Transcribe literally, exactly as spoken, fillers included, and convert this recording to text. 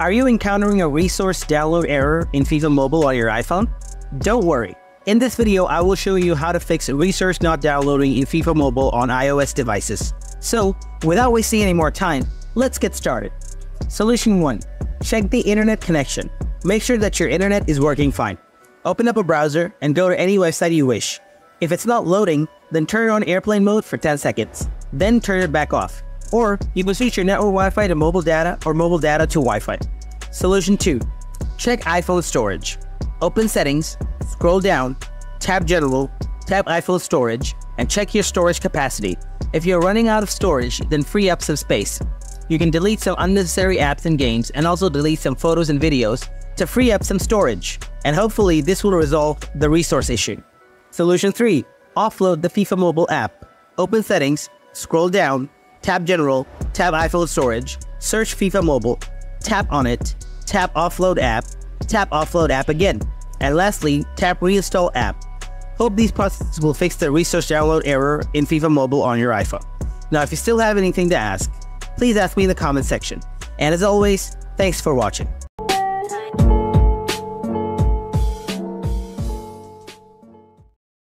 Are you encountering a resource download error in FIFA Mobile on your iPhone? Don't worry. In this video, I will show you how to fix resource not downloading in FIFA Mobile on iOS devices. So, without wasting any more time, let's get started. Solution one. Check the internet connection. Make sure that your internet is working fine. Open up a browser and go to any website you wish. If it's not loading, then turn on airplane mode for ten seconds. Then turn it back off. Or you can switch your network Wi-Fi to mobile data or mobile data to Wi-Fi. Solution two. Check iPhone storage. Open settings, scroll down, tap general, tap iPhone storage, and check your storage capacity. If you're running out of storage, then free up some space. You can delete some unnecessary apps and games and also delete some photos and videos to free up some storage. And hopefully this will resolve the resource issue. Solution three. Offload the FIFA Mobile app. Open settings, scroll down, tap general, tap iPhone storage, search FIFA Mobile, tap on it, tap offload app, tap offload app again, and lastly, tap reinstall app. Hope these processes will fix the resource download error in FIFA Mobile on your iPhone. Now, if you still have anything to ask, please ask me in the comment section. And as always, thanks for watching.